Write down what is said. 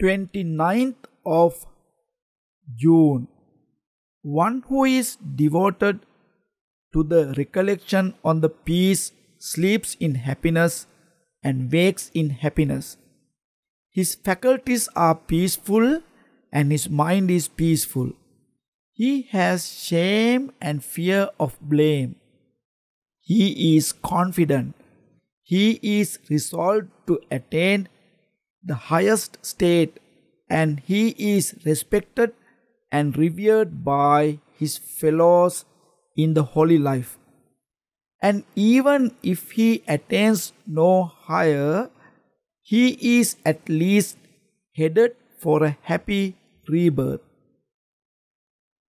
29th of June. One who is devoted to the recollection on the peace sleeps in happiness and wakes in happiness. His faculties are peaceful and his mind is peaceful. He has shame and fear of blame. He is confident. He is resolved to attain the highest state, and he is respected and revered by his fellows in the holy life. And even if he attains no higher, he is at least headed for a happy rebirth.